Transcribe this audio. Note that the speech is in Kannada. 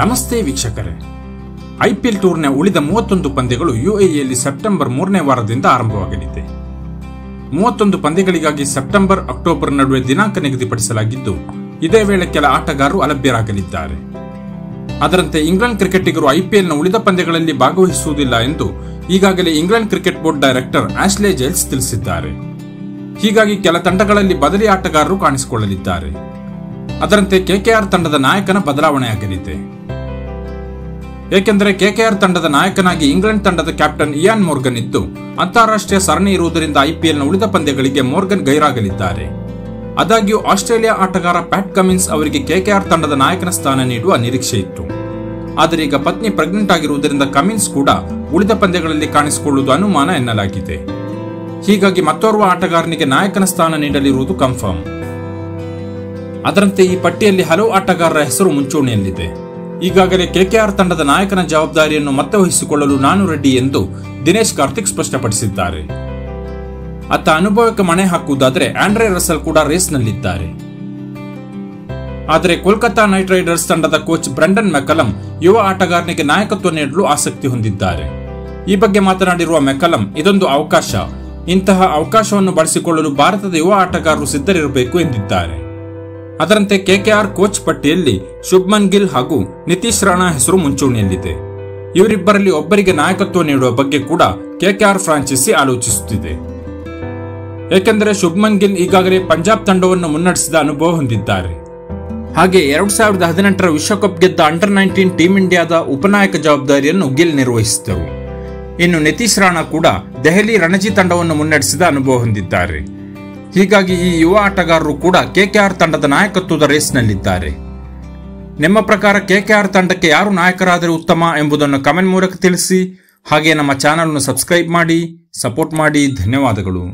ನಮಸ್ತೆ ವೀಕ್ಷಕರೇ, ಐಪಿಎಲ್ ಟೂರ್ನಿಯ ಉಳಿದ 31 ಪಂದ್ಯಗಳು ಯುಎಇಯಲ್ಲಿ ಸೆಪ್ಟೆಂಬರ್ 3ನೇ ವಾರದಿಂದ ಆರಂಭವಾಗಲಿದೆ. 31 ಪಂದ್ಯಗಳಿಗಾಗಿ ಸೆಪ್ಟೆಂಬರ್ ಅಕ್ಟೋಬರ್ ನಡುವೆ ದಿನಾಂಕ ನಿಗದಿಪಡಿಸಲಾಗಿದ್ದು, ಇದೇ ವೇಳೆ ಕೆಲ ಆಟಗಾರರು ಅಲಭ್ಯರಾಗಲಿದ್ದಾರೆ. ಅದರಂತೆ ಇಂಗ್ಲೆಂಡ್ ಕ್ರಿಕೆಟಿಗರು ಐಪಿಎಲ್ನ ಉಳಿದ ಪಂದ್ಯಗಳಲ್ಲಿ ಭಾಗವಹಿಸುವುದಿಲ್ಲ ಎಂದು ಈಗಾಗಲೇ England cricket board director Ashley Giles ತಿಳಿಸಿದ್ದಾರೆ. ಹೀಗಾಗಿ ಕೆಲ ತಂಡಗಳಲ್ಲಿ ಬದಲಿ ಆಟಗಾರರು ಕಾಣಿಸಿಕೊಳ್ಳಲಿದ್ದಾರೆ. ಅದರಂತೆ ಕೆಕೆಆರ್ ತಂಡದ ನಾಯಕನ ಬದಲಾವಣೆಯಾಗಲಿದೆ. ಏಕೆಂದರೆ ಕೆಕೆಆರ್ ತಂಡದ ನಾಯಕನಾಗಿ ಇಂಗ್ಲೆಂಡ್ ತಂಡದ ಕ್ಯಾಪ್ಟನ್ ಇಯಾನ್ ಮೋರ್ಗನ್ ಇದ್ದು, ಅಂತಾರಾಷ್ಟ್ರೀಯ ಸರಣಿ ಇರುವುದರಿಂದ ಐಪಿಎಲ್ನ ಉಳಿದ ಪಂದ್ಯಗಳಿಗೆ ಮೋರ್ಗನ್ ಗೈರಾಗಲಿದ್ದಾರೆ. ಆದಾಗ್ಯೂ ಆಸ್ಟ್ರೇಲಿಯಾ ಆಟಗಾರ ಪ್ಯಾಟ್ ಕಮಿನ್ಸ್ ಅವರಿಗೆ ಕೆಕೆಆರ್ ತಂಡದ ನಾಯಕನ ಸ್ಥಾನ ನೀಡುವ ನಿರೀಕ್ಷೆ ಇತ್ತು. ಆದರೆ ಈಗ ಪತ್ನಿ ಪ್ರೆಗ್ನೆಂಟ್ ಆಗಿರುವುದರಿಂದ ಕಮಿನ್ಸ್ ಕೂಡ ಉಳಿದ ಪಂದ್ಯಗಳಲ್ಲಿ ಕಾಣಿಸಿಕೊಳ್ಳುವುದು ಅನುಮಾನ ಎನ್ನಲಾಗಿದೆ. ಹೀಗಾಗಿ ಮತ್ತೋರ್ವ ಆಟಗಾರನಿಗೆ ನಾಯಕನ ಸ್ಥಾನ ನೀಡಲಿರುವುದು ಕನ್ಫರ್ಮ್. ಅದರಂತೆ ಈ ಪಟ್ಟಿಯಲ್ಲಿ ಹಲವು ಆಟಗಾರರ ಹೆಸರು ಮುಂಚೂಣಿಯಲ್ಲಿದೆ. ಈಗಾಗಲೇ ಕೆಕೆಆರ್ ತಂಡದ ನಾಯಕನ ಜವಾಬ್ದಾರಿಯನ್ನು ಮತ್ತೆ ವಹಿಸಿಕೊಳ್ಳಲು ನಾನು ರೆಡ್ಡಿ ಎಂದು ದಿನೇಶ್ ಕಾರ್ತಿಕ್ ಸ್ಪಷ್ಟಪಡಿಸಿದ್ದಾರೆ. ಅತ್ತ ಅನುಭವಕ್ಕೆ ಮಣೆ ಹಾಕುವುದಾದರೆ ಆಂಡ್ರೆ ರಸಲ್ ಕೂಡ ರೇಸ್ನಲ್ಲಿದ್ದಾರೆ. ಆದರೆ ಕೋಲ್ಕತಾ ನೈಟ್ ರೈಡರ್ಸ್ ತಂಡದ ಕೋಚ್ ಬ್ರೆಂಡನ್ ಮೆಕಲಂ ಯುವ ಆಟಗಾರನಿಗೆ ನಾಯಕತ್ವ ನೀಡಲು ಆಸಕ್ತಿ ಹೊಂದಿದ್ದಾರೆ. ಈ ಬಗ್ಗೆ ಮಾತನಾಡಿರುವ ಮೆಕಲಂ, ಇದೊಂದು ಅವಕಾಶ, ಇಂತಹ ಅವಕಾಶವನ್ನು ಬಳಸಿಕೊಳ್ಳಲು ಭಾರತದ ಯುವ ಆಟಗಾರರು ಸಿದ್ಧರಿರಬೇಕು ಎಂದಿದ್ದಾರೆ. ಅದರಂತೆ ಕೆಕೆಆರ್ ಕೋಚ್ ಪಟ್ಟಿಯಲ್ಲಿ ಶುಭ್ಮನ್ ಗಿಲ್ ಹಾಗೂ ನಿತೀಶ್ ರಾಣಾ ಹೆಸರು ಮುಂಚೂಣಿಯಲ್ಲಿದೆ. ಇವರಿಬ್ಬರಲ್ಲಿ ಒಬ್ಬರಿಗೆ ನಾಯಕತ್ವ ನೀಡುವ ಬಗ್ಗೆ ಕೂಡ ಕೆಕೆಆರ್ ಫ್ರಾಂಚೈಸಿ ಆಲೋಚಿಸುತ್ತಿದೆ. ಏಕೆಂದರೆ ಶುಭ್ಮನ್ ಗಿಲ್ ಈಗಾಗಲೇ ಪಂಜಾಬ್ ತಂಡವನ್ನು ಮುನ್ನಡೆಸಿದ ಅನುಭವ ಹೊಂದಿದ್ದಾರೆ. ಹಾಗೆ 2018 ವಿಶ್ವಕಪ್ ಗೆದ್ದ ಅಂಡರ್-19 ಟೀಂ ಇಂಡಿಯಾದ ಉಪನಾಯಕ ಜವಾಬ್ದಾರಿಯನ್ನು ಗಿಲ್ ನಿರ್ವಹಿಸಿದರು. ಇನ್ನು ನಿತೀಶ್ ರಾಣಾ ಕೂಡ ದೆಹಲಿ ರಣಜಿ ತಂಡವನ್ನು ಮುನ್ನಡೆಸಿದ ಅನುಭವ ಹೊಂದಿದ್ದಾರೆ. ಹೀಗಾಗಿ ಈ ಯುವ ಆಟಗಾರರು ಕೂಡ ಕೆಕೆಆರ್ ತಂಡದ ನಾಯಕತ್ವದ ರೇಸ್ನಲ್ಲಿದ್ದಾರೆ. ನಿಮ್ಮ ಪ್ರಕಾರ ಕೆಕೆಆರ್ ತಂಡಕ್ಕೆ ಯಾರು ನಾಯಕರಾದರೆ ಉತ್ತಮ ಎಂಬುದನ್ನು ಕಮೆಂಟ್ ಮೂಲಕ ತಿಳಿಸಿ. ಹಾಗೆ ನಮ್ಮ ಚಾನಲ್‌ನ್ನು ಸಬ್ಸ್ಕ್ರೈಬ್ ಮಾಡಿ, ಸಪೋರ್ಟ್ ಮಾಡಿ. ಧನ್ಯವಾದಗಳು.